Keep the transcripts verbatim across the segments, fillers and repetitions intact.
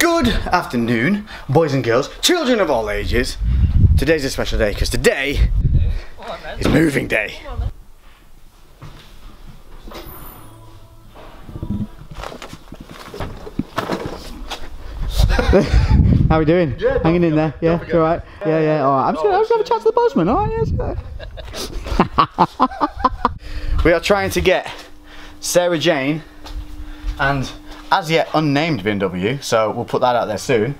Good afternoon, boys and girls, children of all ages. Today's a special day because today is moving day. How we doing? Yeah, hanging in there? Yeah, it's alright? Yeah, yeah, alright. I'm just going to have a chat to the postman, alright? Yeah, we are trying to get Sarah Jane and as yet unnamed B M W, so we'll put that out there soon,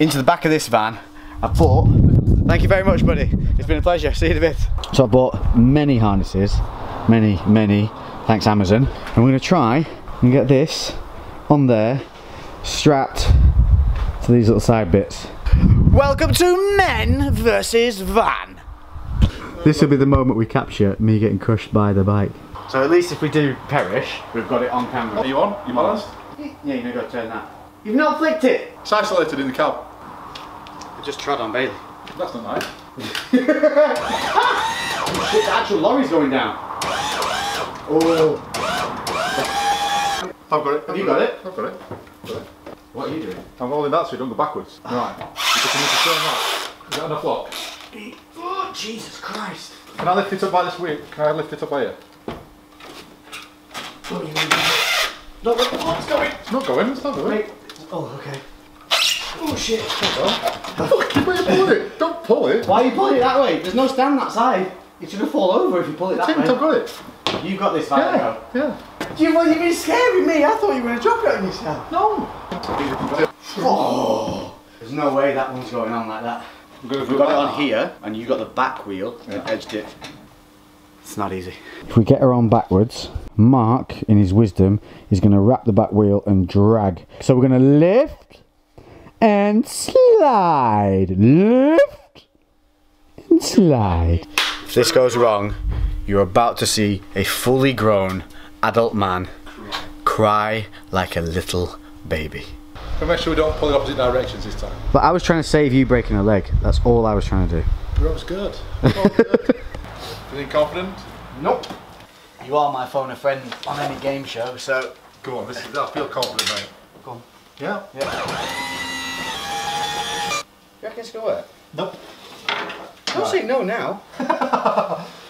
into the back of this van. I bought, thank you very much buddy, it's been a pleasure, see you in a bit. So I bought many harnesses, many, many, thanks Amazon, and we're going to try and get this on there, strapped to these little side bits. Welcome to Men versus Van. This will be the moment we capture me getting crushed by the bike. So at least if we do perish, we've got it on camera. Are you on? You balanced? Yeah, you know, gotta turn that. You've not flicked it! It's isolated in the cab. I just trod on Bailey. That's not nice. Shit, the actual lorry's going down. Oh. I've got it. Have you got it? I've got it. I've got it. What are you doing? I'm holding that so you don't go backwards. Right. You just need to turn that. Is that enough lock? Oh, Jesus Christ. Can I lift it up by this wheel? Can I lift it up by here? What do you mean? No, wait, oh, it's going! It's not going, it's not going. Wait. Oh, okay. Oh shit. Don't, it. Don't pull it. Why are you pulling it that way? There's no stand that side. It's going to fall over if you pull it that way. I've got it. You've got this side now. Yeah, yeah. You, well, you've been scaring me. I thought you were going to drop it on yourself. No. Oh. There's no way that one's going on like that. We've got it on here, and you've got the back wheel and edged it. It's not easy. If we get her on backwards, Mark, in his wisdom, is going to wrap the back wheel and drag. So we're going to lift and slide. Lift and slide. If this goes wrong, you're about to see a fully grown adult man cry like a little baby. But make sure we don't pull in opposite directions this time. But I was trying to save you breaking a leg. That's all I was trying to do. That was good. good. Feeling confident? Nope. You are my phone a friend on any game show, so... Go on, this is, I feel confident, mate. Go on. Yeah? Yeah. You reckon it's going to work? Nope. Don't right. say no now.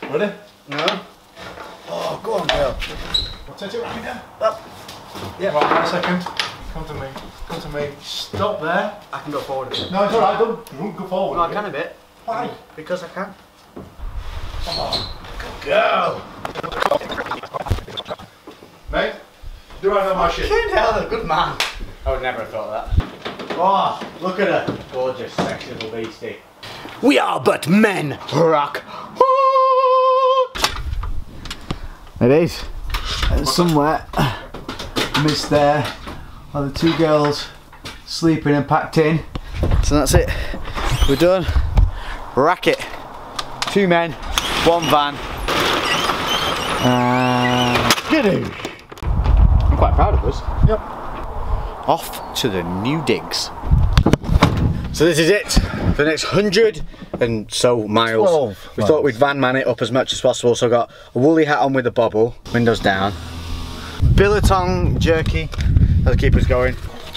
Ready? No. Oh, go on, girl. Rotate it, right now. Up. Yeah. Right, one second. Come to me. Come to me. Stop there. I can go forward a bit. No, it's alright, don't go forward. No, I can a bit. Why? Because I can. Come on. Go! Mate, do I know my shit? Fucking hell, good man. I would never have thought of that. Oh, look at her. Gorgeous, sexy little beastie. We are but men. Rock. It is. And somewhere, missed there, are the two girls sleeping and packed in. So that's it. We're done. Rack it. Two men. One van. Uh, I'm quite proud of us. Yep. Off to the new digs. So this is it. For the next hundred and so miles. twelve we miles. Thought we'd van man it up as much as possible. So I got a woolly hat on with a bobble. Windows down. Biltong jerky. That'll keep us going.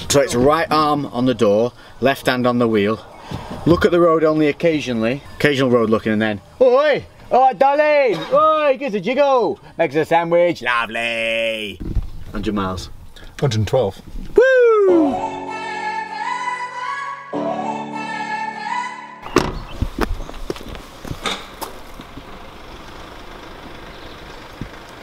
So it's right arm on the door, left hand on the wheel. Look at the road only occasionally. Occasional road looking and then, oi! Oh, darling! Oi, gives a jiggle! Makes a sandwich, lovely! one hundred miles. one hundred and twelve. Woo!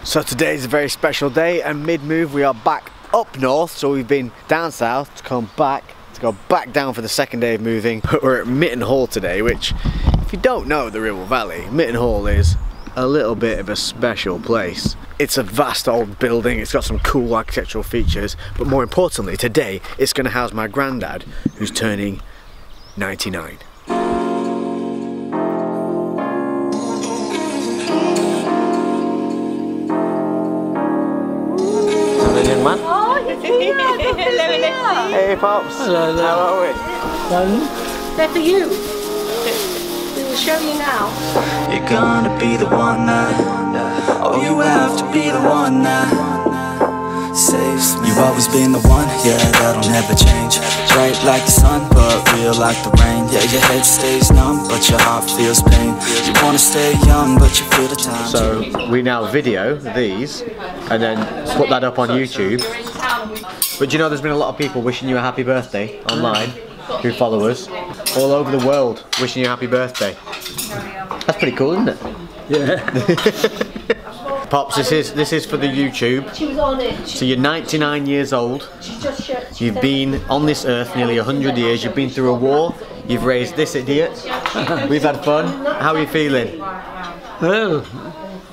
So today is a very special day, and mid-move we are back up north, so we've been down south to come back, to go back down for the second day of moving. We're at Mitten Hall today, which, if you don't know the River Valley, Mitten Hall is a little bit of a special place. It's a vast old building, it's got some cool architectural features, but more importantly today it's going to house my granddad who's turning ninety-nine. Hello young man. Oh, you're here. Hello, Lexi. Hey Pops. Hello, hello. How are we? They're for you. Show you now. You're gonna be the one that. Oh, you have to be the one that saves me. You always been the one, yeah, that'll never change. Bright like the sun, but real like the rain. Yeah, your head stays numb, but your heart feels pain. You wanna stay young, but you feel the time. So we now video these and then put that up on YouTube. But do you know there's been a lot of people wishing you a happy birthday online, who follow us all over the world, wishing you a happy birthday. That's pretty cool, isn't it? Yeah. Pops, this is this is for the YouTube. So you're ninety-nine years old. You've been on this earth nearly a hundred years. You've been through a war. You've raised this idiot. We've had fun. How are you feeling? Oh.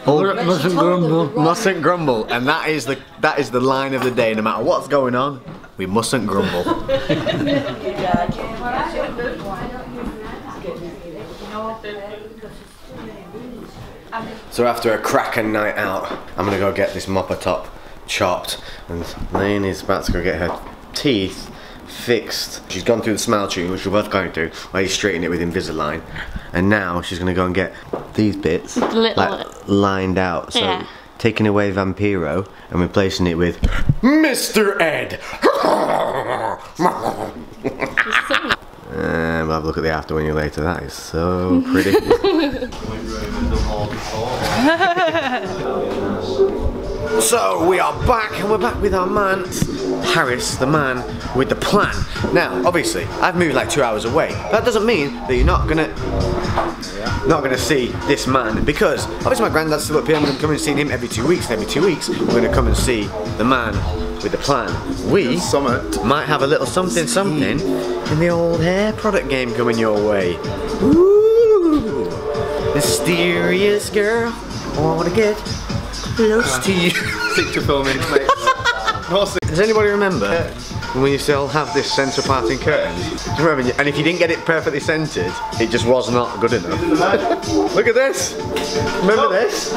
Mustn't grumble. Mustn't grumble, and that is the that is the line of the day. No matter what's going on, we mustn't grumble. So after a cracking night out, I'm gonna go get this mopper top chopped, and Lane is about to go get her teeth fixed. She's gone through the smile treatment, which we're both going through, where you straighten it with Invisalign, and now she's gonna go and get these bits like, lined out. So yeah. Taking away Vampiro and replacing it with Mister Ed. And we'll have a look at the after window later. That is so pretty. So we are back, and we're back with our man Harris, the man with the plan. Now obviously I've moved like two hours away. That doesn't mean that you're not gonna not gonna see this man, because obviously my granddad's still up here. I'm gonna come and see him every two weeks, and every two weeks we're gonna come and see the man with the plan. We might have a little something something in the old hair product game coming your way. Ooh, mysterious girl, I wanna get close to you. Stick to filming, mate. Does anybody remember when you still have this centre parting curtain? Do you remember? And if you didn't get it perfectly centred, it just was not good enough. Look at this! Remember this?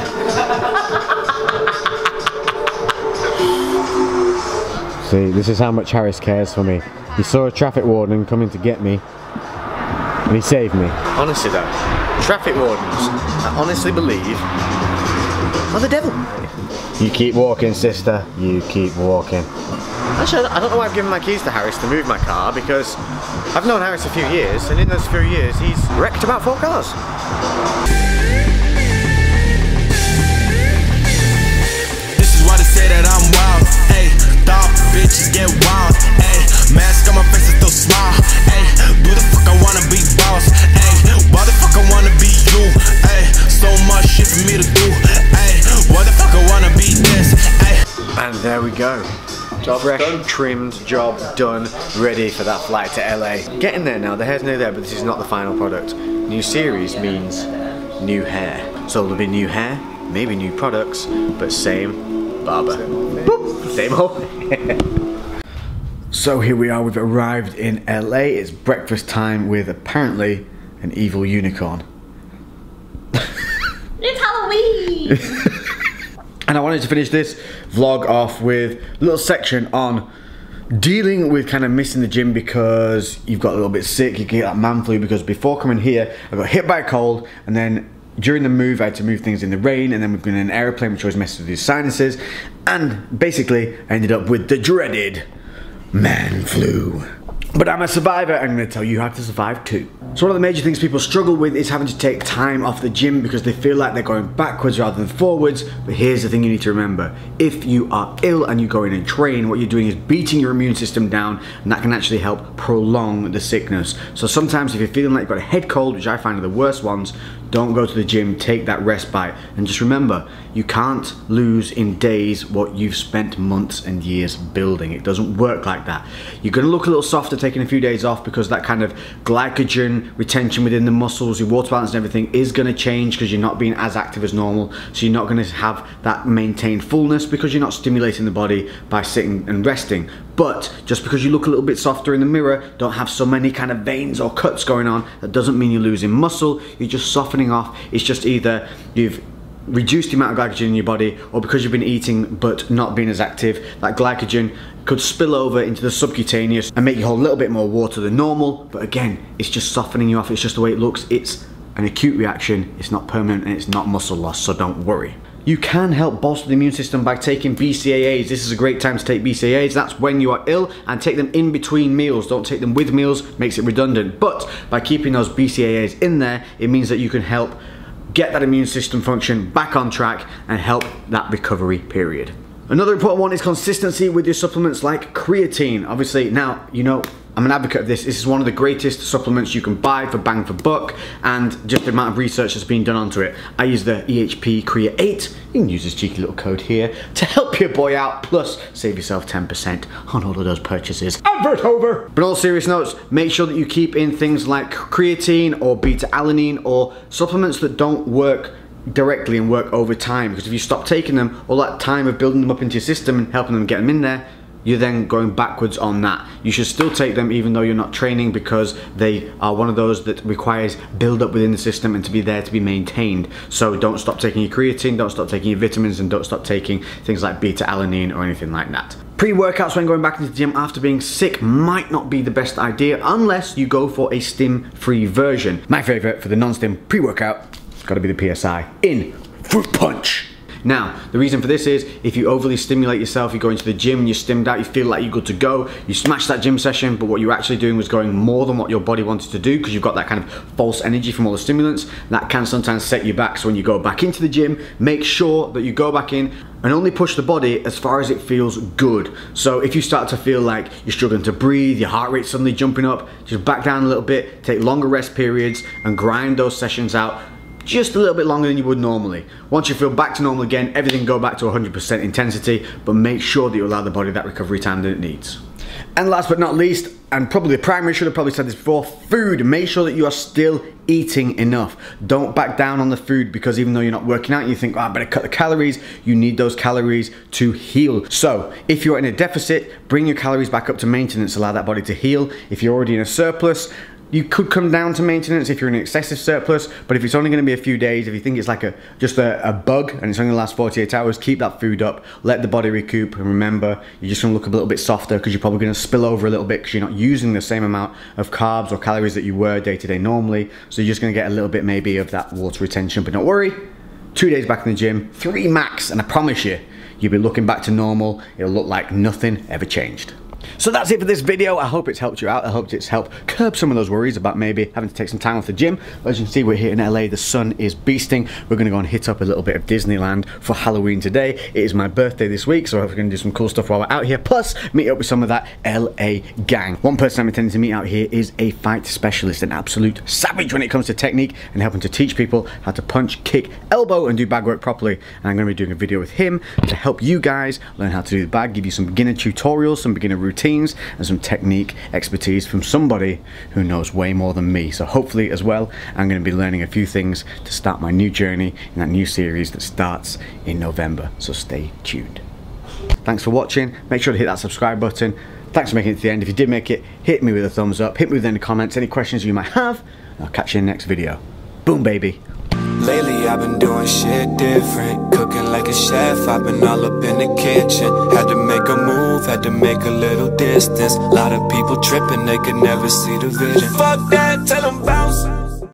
See, this is how much Harris cares for me. He saw a traffic warden coming to get me, and he saved me. Honestly though, traffic wardens, I honestly believe, are the devil. You keep walking, sister. You keep walking. Actually, I don't know why I've given my keys to Harris to move my car, because I've known Harris a few years, and in those few years, he's wrecked about four cars. This is why they say that I'm wild. Hey, dog bitches get wild. Hey, mask on my face and still smile. Hey, who the fuck I wanna be boss? Hey, why the fuck I wanna be you? Hey, so much shit for me to do. Why the fuck I wanna beat this? And there we go. Job fresh, done. Trimmed, job done, ready for that flight to L A. Getting there now, the hair's nearly there, but this is not the final product. New series means new hair. So there'll be new hair, maybe new products, but same barber. Same old hair. So here we are, we've arrived in L A. It's breakfast time with apparently an evil unicorn. It's Halloween! And I wanted to finish this vlog off with a little section on dealing with kind of missing the gym because you've got a little bit sick, you get that man flu, because before coming here, I got hit by a cold, and then during the move, I had to move things in the rain, and then we've been in an airplane, which always messes with your sinuses, and basically, I ended up with the dreaded man flu. But I'm a survivor, and I'm going to tell you how to survive too. So one of the major things people struggle with is having to take time off the gym because they feel like they're going backwards rather than forwards. But here's the thing you need to remember. If you are ill and you go in and train, what you're doing is beating your immune system down, and that can actually help prolong the sickness. So sometimes if you're feeling like you've got a head cold, which I find are the worst ones, don't go to the gym, take that respite. And just remember, you can't lose in days what you've spent months and years building. It doesn't work like that. You're gonna look a little softer taking a few days off because that kind of glycogen retention within the muscles, your water balance and everything is gonna change because you're not being as active as normal. So you're not gonna have that maintained fullness because you're not stimulating the body by sitting and resting. But just because you look a little bit softer in the mirror, don't have so many kind of veins or cuts going on, that doesn't mean you're losing muscle, you're just softening off. It's just either you've reduced the amount of glycogen in your body, or because you've been eating but not being as active, that glycogen could spill over into the subcutaneous and make you hold a little bit more water than normal. But again, it's just softening you off. It's just the way it looks. It's an acute reaction. It's not permanent, and it's not muscle loss, so don't worry. You can help bolster the immune system by taking B C A As. This is a great time to take B C A As. That's when you are ill, and take them in between meals. Don't take them with meals, makes it redundant. But by keeping those B C A As in there, it means that you can help get that immune system function back on track and help that recovery period. Another important one is consistency with your supplements like creatine. Obviously, now, you know, I'm an advocate of this. This is one of the greatest supplements you can buy for bang for buck, and just the amount of research that's been done onto it. I use the E H P CREA eight. You can use this cheeky little code here to help your boy out, plus save yourself ten percent on all of those purchases. Advert over! But on all serious notes, make sure that you keep in things like creatine or beta-alanine or supplements that don't work directly and work over time, because if you stop taking them, all that time of building them up into your system and helping them get them in there, you're then going backwards on that. You should still take them even though you're not training, because they are one of those that requires build up within the system and to be there to be maintained. So don't stop taking your creatine, don't stop taking your vitamins, and don't stop taking things like beta-alanine or anything like that. Pre-workouts when going back into the gym after being sick might not be the best idea unless you go for a stim-free version. My favorite for the non-stim pre-workout, it's gotta be the P S I in Fruit Punch. Now, the reason for this is if you overly stimulate yourself, you go into the gym and you're stimmed out, you feel like you're good to go, you smash that gym session, but what you're actually doing was going more than what your body wanted to do because you've got that kind of false energy from all the stimulants. That can sometimes set you back. So when you go back into the gym, make sure that you go back in and only push the body as far as it feels good. So if you start to feel like you're struggling to breathe, your heart rate's suddenly jumping up, just back down a little bit, take longer rest periods and grind those sessions out just a little bit longer than you would normally. Once you feel back to normal again, everything go back to one hundred percent intensity, but make sure that you allow the body that recovery time that it needs. And last but not least, and probably the primary, should have probably said this before, food. Make sure that you are still eating enough. Don't back down on the food, because even though you're not working out and you think, oh, I better cut the calories, you need those calories to heal. So if you're in a deficit, bring your calories back up to maintenance, allow that body to heal. If you're already in a surplus, you could come down to maintenance if you're in an excessive surplus, but if it's only going to be a few days, if you think it's like a just a, a bug and it's only going to last forty-eight hours, keep that food up, let the body recoup, and remember, you're just going to look a little bit softer because you're probably going to spill over a little bit because you're not using the same amount of carbs or calories that you were day to day normally, so you're just going to get a little bit maybe of that water retention, but don't worry, two days back in the gym, three max, and I promise you, you'll be looking back to normal, it'll look like nothing ever changed. So that's it for this video. I hope it's helped you out. I hope it's helped curb some of those worries about maybe having to take some time off the gym. As you can see, we're here in L A. The sun is beasting. We're going to go and hit up a little bit of Disneyland for Halloween today. It is my birthday this week, so we're going to do some cool stuff while we're out here. Plus, meet up with some of that L A gang. One person I'm intending to meet out here is a fight specialist, an absolute savage when it comes to technique and helping to teach people how to punch, kick, elbow, and do bag work properly. And I'm going to be doing a video with him to help you guys learn how to do the bag, give you some beginner tutorials, some beginner routines, routines and some technique expertise from somebody who knows way more than me. So hopefully as well, I'm going to be learning a few things to start my new journey in that new series that starts in November. So stay tuned. Thanks for watching. Make sure to hit that subscribe button. Thanks for making it to the end. If you did make it, hit me with a thumbs up. Hit me with any comments, any questions you might have. And I'll catch you in the next video. Boom, baby. Lately I've been doing shit different, cooking like a chef, I've been all up in the kitchen. Had to make a move, had to make a little distance. Lot of people tripping, they could never see the vision. Fuck that, tell them bounce.